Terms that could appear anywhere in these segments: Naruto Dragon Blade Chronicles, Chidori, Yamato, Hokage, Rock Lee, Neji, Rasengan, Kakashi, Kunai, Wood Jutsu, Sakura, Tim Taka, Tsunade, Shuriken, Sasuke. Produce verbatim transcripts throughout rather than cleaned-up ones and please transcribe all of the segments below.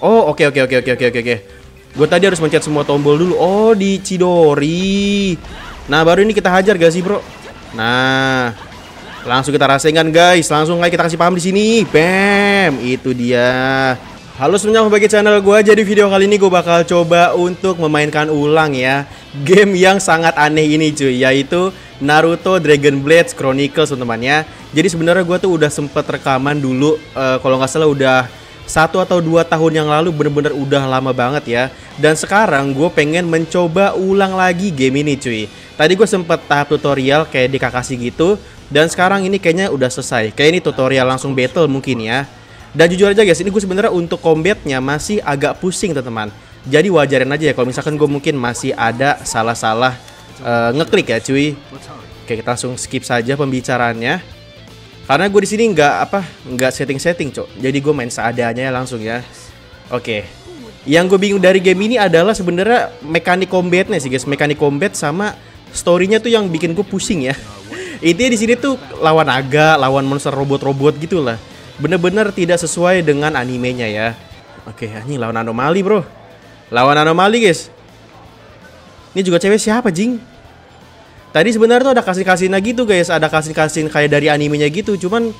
Oh, oke, oke, oke, oke, oke, oke. Gue tadi harus mencet semua tombol dulu. Oh, di Chidori. Nah, baru ini kita hajar gak sih, bro? Nah, langsung kita rasengan, guys. Langsung kayak kita kasih paham di sini. Bam, itu dia. Halo semuanya, bagi channel gue. Jadi video kali ini gue bakal coba untuk memainkan ulang ya game yang sangat aneh ini, cuy, yaitu Naruto Dragon Blade Chronicles, teman-temannya. Jadi sebenarnya gue tuh udah sempet rekaman dulu, uh, kalau nggak salah udah satu atau dua tahun yang lalu, bener-bener udah lama banget ya. Dan sekarang gue pengen mencoba ulang lagi game ini, cuy. Tadi gue sempet tahap tutorial kayak di Kakashi gitu, dan sekarang ini kayaknya udah selesai. Kayak ini tutorial langsung battle mungkin ya. Dan jujur aja guys, ini gue sebenarnya untuk combatnya masih agak pusing, teman-teman. Jadi wajarin aja ya kalau misalkan gue mungkin masih ada salah-salah uh, ngeklik ya, cuy. Oke, kita langsung skip saja pembicaraannya. Karena gue di sini nggak apa nggak setting-setting, cok. Jadi gue main seadanya langsung ya. Oke. Okay. Yang gue bingung dari game ini adalah sebenarnya mekanik combatnya sih, guys. Mekanik combat sama storynya tuh yang bikin gue pusing ya. Intinya di sini tuh lawan naga, lawan monster robot-robot gitulah. Bener-bener tidak sesuai dengan animenya ya. Oke, okay, ini lawan anomali, bro. Lawan anomali, guys. Ini juga cewek siapa, Jing? Tadi sebenarnya tuh ada kasin-kasinnya gitu, guys. Ada kasin-kasin kayak dari animenya gitu. Cuman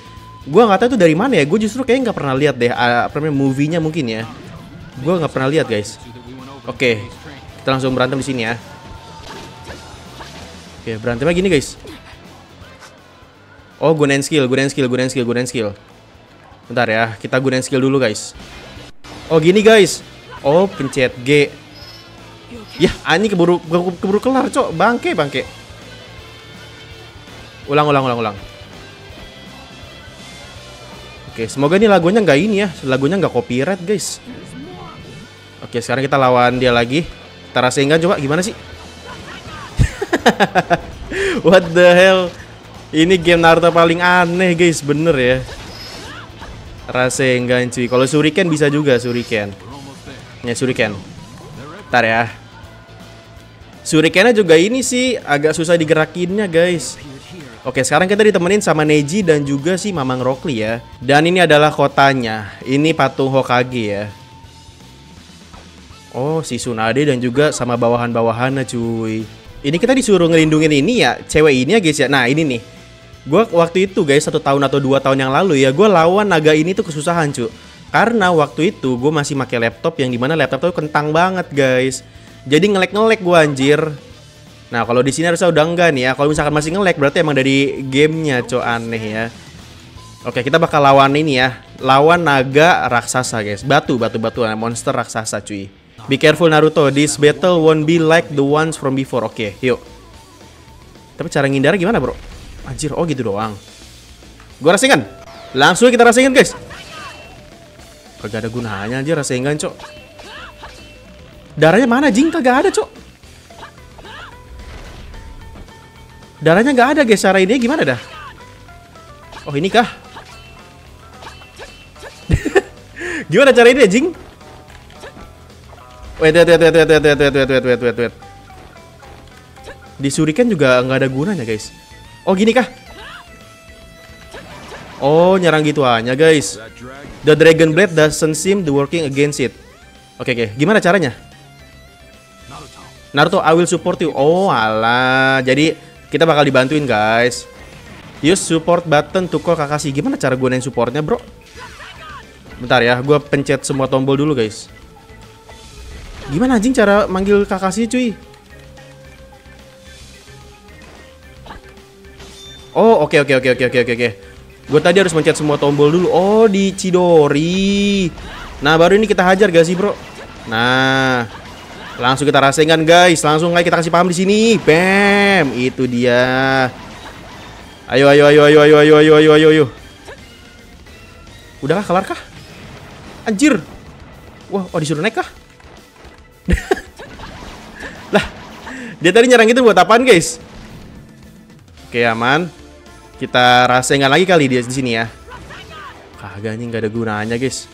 gue nggak tahu itu dari mana ya. Gue justru kayaknya nggak pernah lihat deh. Apa namanya, movie-nya mungkin ya. Gue nggak pernah lihat, guys. Oke, kita langsung berantem di sini ya. Oke, berantemnya gini, guys. Oh, gunain skill, gunain skill, gunain skill, gunain skill. Bentar ya, kita gunain skill dulu, guys. Oh, gini, guys. Oh, pencet G. Yah, ani keburu keburu kelar, cok. Bangke, bangke. Ulang, ulang, ulang, ulang. Oke, semoga ini lagunya nggak ini ya. Lagunya nggak copyright, guys. Oke, sekarang kita lawan dia lagi. Kita rasengan coba, gimana sih? What the hell? Ini game Naruto paling aneh, guys. Bener ya. Rasengan, cuy. Kalau shuriken bisa juga, shuriken. Ya, shuriken. Bentar ya. Shurikennya juga ini sih agak susah digerakinnya, guys. Oke, sekarang kita ditemenin sama Neji dan juga si Mamang Rock Lee ya. Dan ini adalah kotanya. Ini patung Hokage ya. Oh, si Tsunade dan juga sama bawahan-bawahannya, cuy. Ini kita disuruh ngelindungin ini ya, cewek ini ya, guys ya. Nah, ini nih. Gua waktu itu, guys, satu tahun atau dua tahun yang lalu ya, gua lawan naga ini tuh kesusahan, cuy. Karena waktu itu gue masih pakai laptop yang dimana laptop tuh kentang banget, guys. Jadi ngelek-ngelek gue, anjir. Nah, kalau di sini harusnya udah enggak nih ya. Kalau misalkan masih nge-lag berarti emang dari gamenya, co, aneh ya. Oke, kita bakal lawan ini ya. Lawan naga raksasa, guys. Batu, batu-batu, monster raksasa, cuy. Be careful Naruto, this battle won't be like the ones from before. Oke, yuk. Tapi cara ngindar gimana, bro? Anjir, oh gitu doang. Gua rasengan. Langsung kita rasengan, guys. Kagak ada gunanya, anjir, rasengan, co. Darahnya mana, Jing? Kagak ada, co. Darahnya nggak ada, guys. Cara ini gimana dah? Oh, ini kah? Gimana cara ini, Jing? Wait, wait, wait, wait, wait, wait, wait, wait, wait, wait, wait. Di shuriken juga nggak ada gunanya, guys. Oh, gini kah? Oh, nyerang gituannya, guys. The Dragon Blade doesn't seem to working against it. Oke, oke. Gimana caranya? Naruto, I will support you. Oh, alah. Jadi kita bakal dibantuin, guys. Use support button to call Kakashi. Gimana cara gunain supportnya, bro? Bentar ya, gue pencet semua tombol dulu, guys. Gimana, anjing, cara manggil Kakashi, cuy? Oh, oke, oke, oke, oke, oke, oke. Gue tadi harus mencet semua tombol dulu. Oh, di Chidori. Nah, baru ini kita hajar gak sih, bro? Nah, langsung kita rasengan, guys. Langsung kayak kita kasih paham di sini. Bam, itu dia. Ayo, ayo, ayo, ayo, ayo, ayo, ayo, ayo, ayo, ayo. Udahkah, kelar kah? Anjir. Wah, oh, disuruh naik kah? Lah, dia tadi nyerang gitu buat apaan, guys? Oke, aman. Kita rasengan lagi kali dia di sini ya. Kagak, ini nggak ada gunanya, guys.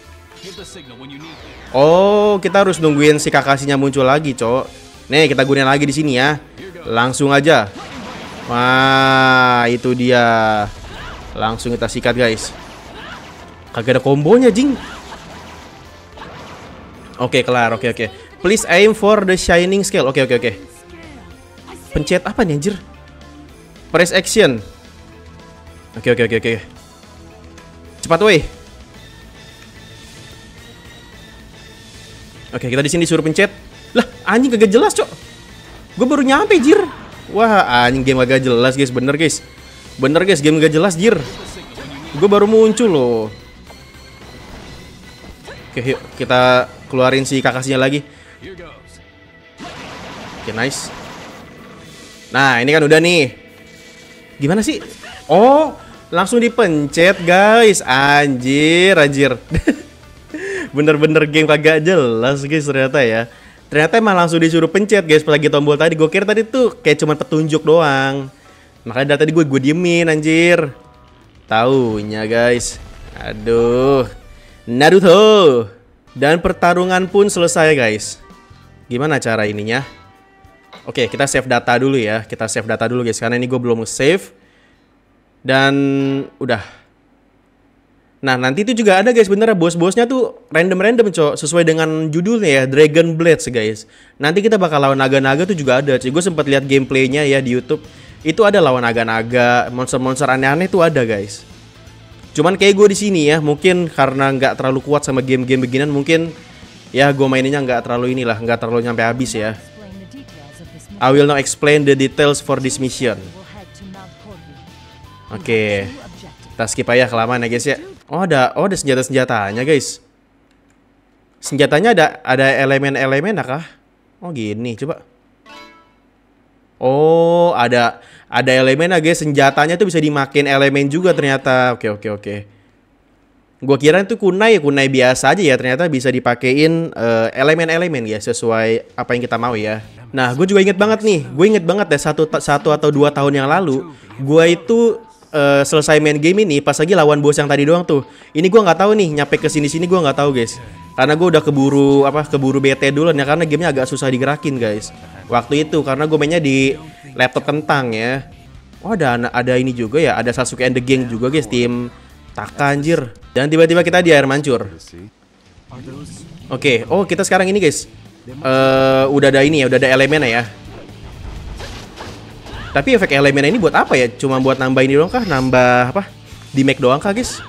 Oh, kita harus nungguin si Kakashinya muncul lagi, cok. Nih, kita gunain lagi di sini ya. Langsung aja. Wah, itu dia. Langsung kita sikat, guys. Kagak ada kombonya, Jing. Oke, okay, kelar. Oke, okay, oke. Okay. Please aim for the shining scale. Oke, okay, oke, okay, oke. Okay. Pencet apa nih anjir? Press action. Oke, okay, oke, okay, oke, okay, oke. Cepat weh. Oke, okay, kita di sini disuruh pencet. Lah, anjing kagak jelas, Cok. Gue baru nyampe, jir. Wah, anjing game agak jelas, guys. Bener, guys. Bener, guys. Game gak jelas, jir. Gue baru muncul loh. Oke, yuk kita keluarin si Kakashinya lagi. Oke, nice. Nah, ini kan udah nih. Gimana sih? Oh, langsung dipencet, guys. Anjir, anjir. Bener-bener game kagak jelas, guys, ternyata ya. Ternyata emang langsung disuruh pencet, guys, pas lagi tombol tadi. Gue kira tadi tuh kayak cuma petunjuk doang. Makanya dari tadi gue gue diemin, anjir. Taunya, guys. Aduh. Naruto. Dan pertarungan pun selesai, guys. Gimana cara ininya? Oke, kita save data dulu ya. Kita save data dulu, guys, karena ini gue belum save. Dan udah. Nah, nanti itu juga ada, guys, bener ya, bos-bosnya tuh random-random, Cok. Sesuai dengan judulnya ya, Dragon Blade, guys. Nanti kita bakal lawan naga-naga tuh juga ada. Gue sempat lihat gameplaynya ya di YouTube. Itu ada lawan naga-naga, monster-monster aneh-aneh tuh ada, guys. Cuman kayak gue di sini ya, mungkin karena nggak terlalu kuat sama game-game beginan, mungkin ya gue maininnya nggak terlalu inilah, nggak terlalu nyampe habis ya. I will now explain the details for this mission. Oke, okay. Kita skip aja kelamaan ya, guys ya. Oh ada, oh ada senjata-senjatanya, guys. Senjatanya ada ada elemen-elemen kah? Oh gini, coba. Oh, ada ada elemen ya, guys. Senjatanya tuh bisa dimakin elemen juga ternyata. Oke, oke, oke. Gua kira itu kunai, kunai biasa aja ya. Ternyata bisa dipakein uh, elemen-elemen ya, sesuai apa yang kita mau ya. Nah, gue juga inget banget nih. Gue inget banget deh satu, satu atau dua tahun yang lalu, gue itu uh, selesai main game ini pas lagi lawan bos yang tadi doang tuh. Ini gue nggak tahu nih, nyampe ke sini-sini gue nggak tahu, guys. Karena gue udah keburu apa keburu bete dulu ya, karena gamenya agak susah digerakin, guys, waktu itu karena gue mainnya di laptop kentang ya. Oh ada ada ini juga ya, ada Sasuke and the Gang juga, guys, Tim Taka, anjir. Dan tiba-tiba kita di air mancur. Oke, okay. Oh kita sekarang ini, guys, uh, udah ada ini ya, udah ada elemennya ya. Tapi efek elemennya ini buat apa ya? Cuma buat nambah ini doang kah? Nambah apa? Di make doang kah, guys?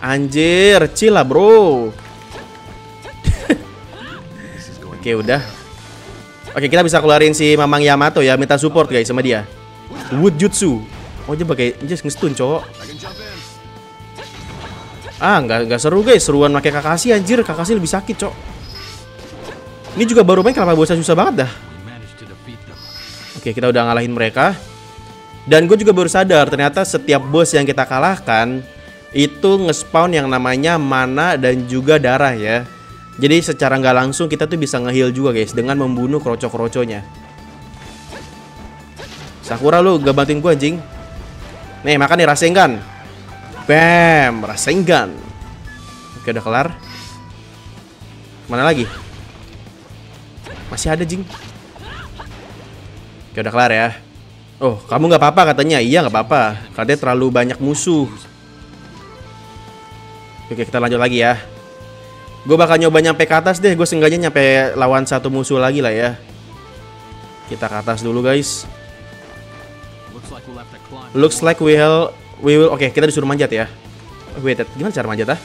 Anjir, chill lah, bro. Oke, udah. Oke, kita bisa keluarin si Mamang Yamato ya. Minta support, guys, sama dia. Wood Jutsu. Oh, dia pakai just nge-stun, cowok. Ah, nggak nggak seru, guys. Seruan pakai Kakashi, anjir. Kakashi lebih sakit, cowok. Ini juga baru main, kenapa bosnya susah banget dah. Oke, kita udah ngalahin mereka. Dan gue juga baru sadar, ternyata setiap bos yang kita kalahkan itu nge-spawn yang namanya mana dan juga darah ya. Jadi secara nggak langsung kita tuh bisa nge-heal juga, guys, dengan membunuh kroco-kroconya. Sakura, lu gak bantuin gua, anjing. Nih, makan nih Rasengan. Bam, Rasengan. Oke, udah kelar. Mana lagi? Masih ada, jing. Oke, udah kelar ya. Oh, kamu nggak apa-apa katanya. Iya, nggak apa-apa. Katanya terlalu banyak musuh. Oke, kita lanjut lagi ya. Gue bakal nyoba nyampe ke atas deh. Gue sengganya nyampe lawan satu musuh lagi lah ya. Kita ke atas dulu, guys. Looks like we will, we will. Oke, kita disuruh manjat ya. Wait, gimana cara manjat ah?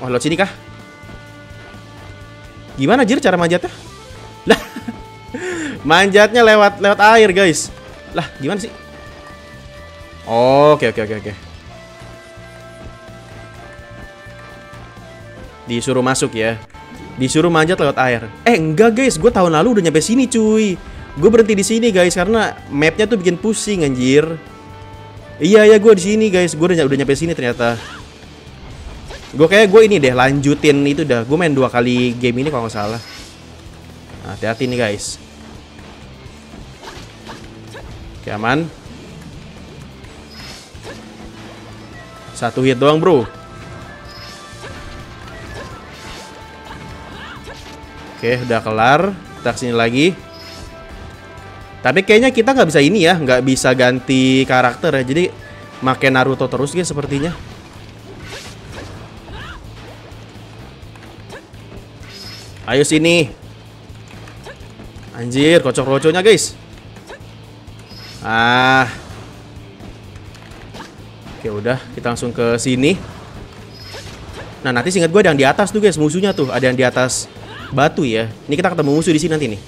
Oh, lewat sini kah? Gimana jir cara manjatnya? Lah, manjatnya lewat lewat air, guys. Lah, gimana sih? Oke, oke, oke, oke. Disuruh masuk ya. Disuruh manjat lewat air. Eh enggak, guys, gue tahun lalu udah nyampe sini, cuy. Gue berhenti di sini, guys, karena mapnya tuh bikin pusing, anjir. Iya ya, gue di sini, guys. Gue udah nyampe sini ternyata. Gue kayak gue ini deh lanjutin itu dah. Gue main dua kali game ini kalau nggak salah. Hati-hati nih, guys. Oke, aman. Satu hit doang, bro. Oke, udah kelar. Kita kesini lagi. Tapi kayaknya kita nggak bisa ini ya, nggak bisa ganti karakter ya. Jadi makin Naruto terus, guys, sepertinya. Ayo sini. Anjir, kocok-kocoknya guys. Ah. Oke, udah, kita langsung ke sini. Nah, nanti seingat gue ada yang di atas tuh guys, musuhnya tuh. Ada yang di atas batu ya. Ini kita ketemu musuh di sini nanti nih.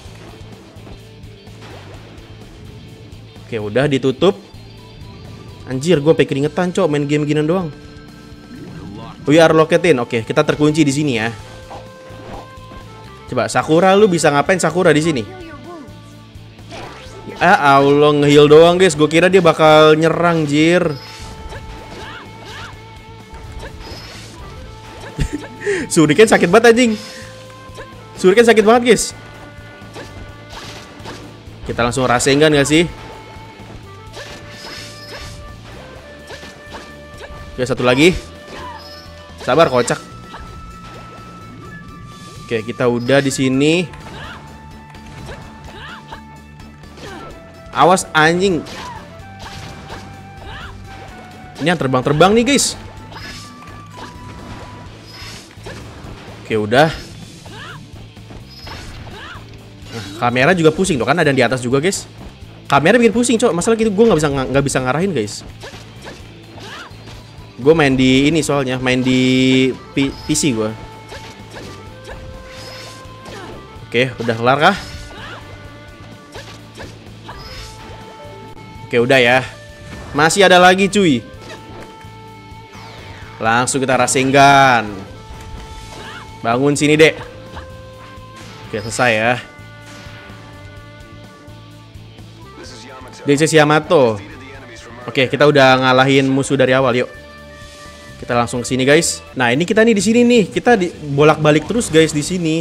Oke, udah ditutup. Anjir, gue pengen keringetan, cok, main game ginian doang. We are locked in. Oke, kita terkunci di sini ya. Coba Sakura, lu bisa ngapain Sakura di sini? Ah, Allah, ngeheal doang, guys. Gue kira dia bakal nyerang, jir. Shuriken sakit banget anjing. Shuriken sakit banget, guys. Kita langsung Rasengan gak sih? Oke, satu lagi. Sabar, kocak. Oke, kita udah di sini. Awas anjing. Ini yang terbang-terbang nih, guys. Oke, udah. Nah, kamera juga pusing tuh kan, ada yang di atas juga, guys. Kamera bikin pusing, cok. Masalah gitu gue nggak bisa nggak bisa ngarahin, guys. Gue main di ini soalnya, main di P PC gue. Oke, udah kelar kah? Oke, udah ya. Masih ada lagi cuy. Langsung kita Rasengan. Bangun sini dek. Oke, selesai ya. This is Yamato. Oke, kita udah ngalahin musuh dari awal, yuk. Kita langsung ke sini, guys. Nah, ini kita nih di sini nih. Kita bolak-balik terus, guys, di sini.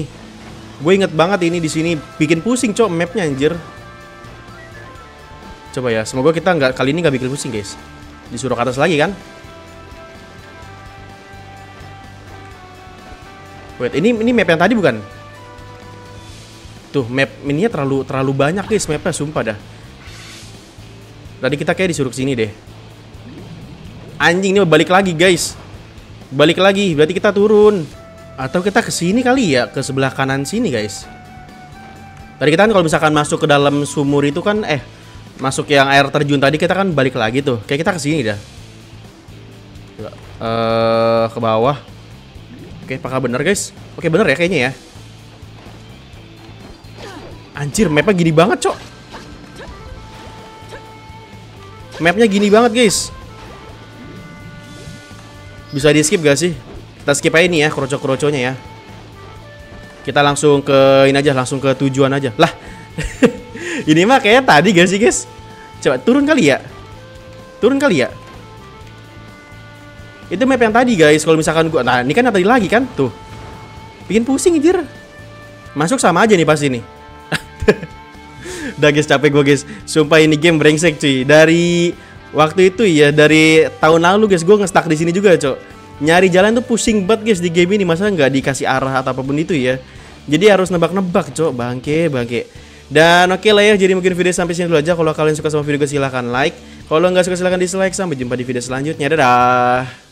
Gue inget banget ini di sini bikin pusing, cok, mapnya anjir. Coba ya, semoga kita nggak kali ini nggak bikin pusing, guys. Disuruh ke atas lagi kan? Wait, ini ini map yang tadi bukan? Tuh, map ininya terlalu terlalu banyak, guys, mapnya sumpah dah. Tadi kita kayak disuruh kesini deh. Anjing, ini balik lagi, guys. Balik lagi, berarti kita turun. Atau kita ke sini kali ya, ke sebelah kanan sini, guys. Tadi kita kan kalau misalkan masuk ke dalam sumur itu kan, eh, masuk yang air terjun tadi kita kan balik lagi tuh. Kayak kita ke sini dah. Eh, ke bawah. Oke, apakah bener, guys? Oke, bener ya kayaknya ya. Anjir, mapnya gini banget, cok. Mapnya gini banget, guys. Bisa di-skip gak sih? Kita skip aja nih ya, kroco-kroconya ya. Kita langsung ke ini aja, langsung ke tujuan aja. Lah, ini mah kayak tadi gak sih guys? Coba turun kali ya. Turun kali ya. Itu map yang tadi guys, kalau misalkan gua. Nah, ini kan tadi lagi kan, tuh. Bikin pusing anjir. Masuk sama aja nih pasti nih. Udah guys, capek gua guys. Sumpah ini game brengsek cuy. Dari waktu itu ya, dari tahun lalu guys, gua nge-stuck di sini juga, cok. Nyari jalan tuh pusing banget guys di game ini. Masa nggak dikasih arah atau apapun itu ya. Jadi harus nebak-nebak cok. Bangke, bangke. Dan oke okay lah ya. Jadi mungkin video sampai sini dulu aja. Kalau kalian suka sama video gue silahkan like. Kalau nggak suka silahkan dislike. Sampai jumpa di video selanjutnya. Dadah.